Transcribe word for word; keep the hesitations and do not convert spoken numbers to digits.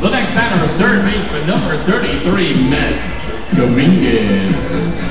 The next batter, third baseman number thirty-three, Matt Dominguez.